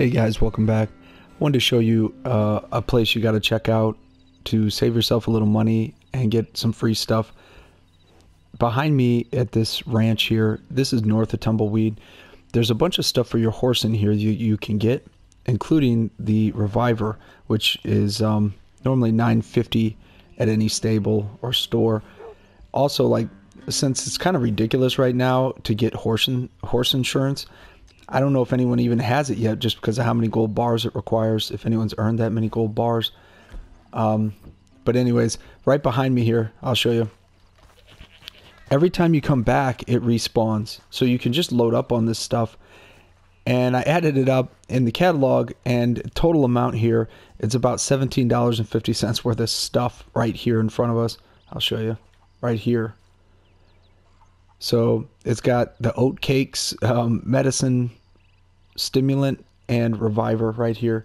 Hey guys, welcome back. I wanted to show you a place you got to check out to save yourself a little money and get some free stuff. Behind me at this ranch here, this is north of Tumbleweed. There's a bunch of stuff for your horse in here you can get, including the Reviver, which is normally $9.50 at any stable or store. Also, like, since it's kind of ridiculous right now to get horse insurance, I don't know if anyone even has it yet, just because of how many gold bars it requires, if anyone's earned that many gold bars. But anyways, right behind me here, I'll show you. Every time you come back, it respawns. So you can just load up on this stuff. And I added it up in the catalog, and total amount here, it's about $17.50 worth of stuff right here in front of us. I'll show you right here. So it's got the oat cakes, medicine, Stimulant, and Reviver right here.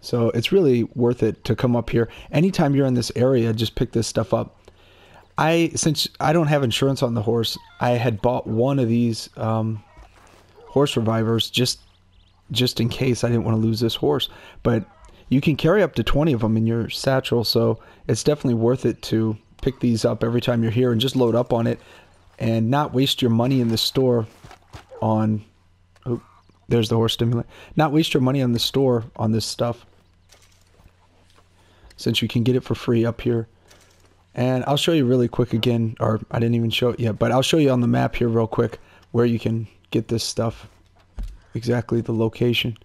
So it's really worth it to come up here. Anytime you're in this area, just pick this stuff up. Since I don't have insurance on the horse, I had bought one of these horse Revivers just in case I didn't want to lose this horse. But you can carry up to 20 of them in your satchel, so it's definitely worth it to pick these up every time you're here and just load up on it and not waste your money in the store on... Oh, there's the horse Stimulant. Not waste your money in the store on this stuff, since you can get it for free up here. And I'll show you really quick again, or I didn't even show it yet, but I'll show you on the map here real quick where you can get this stuff, exactly the location.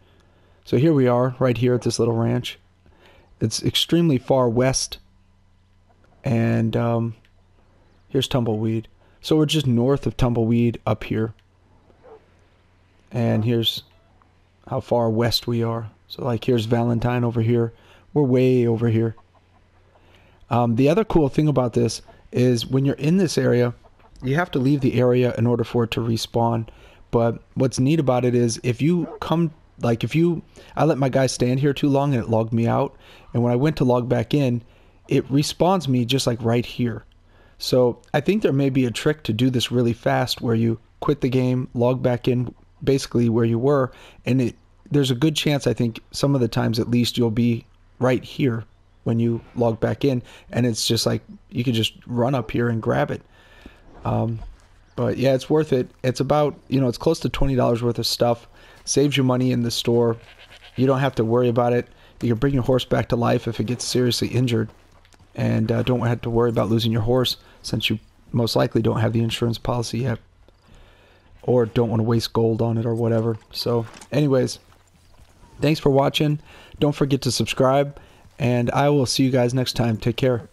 So here we are, right here at this little ranch. It's extremely far west, and here's Tumbleweed. So we're just north of Tumbleweed up here, and here's how far west we are. So like here's Valentine over here, we're way over here. The other cool thing about this is when you're in this area, you have to leave the area in order for it to respawn. But what's neat about it is if you come, like I let my guy stand here too long and it logged me out, and when I went to log back in, it respawns me just like right here. So I think there may be a trick to do this really fast where you quit the game, log back in basically where you were, and there's a good chance, I think, some of the times at least, you'll be right here when you log back in, and it's just like you can just run up here and grab it. But yeah, it's worth it. It's about, you know, it's close to $20 worth of stuff. Saves you money in the store. You don't have to worry about it. You can bring your horse back to life if it gets seriously injured, and don't have to worry about losing your horse, since you most likely don't have the insurance policy yet, or don't want to waste gold on it or whatever. So anyways, thanks for watching. Don't forget to subscribe, and I will see you guys next time. Take care.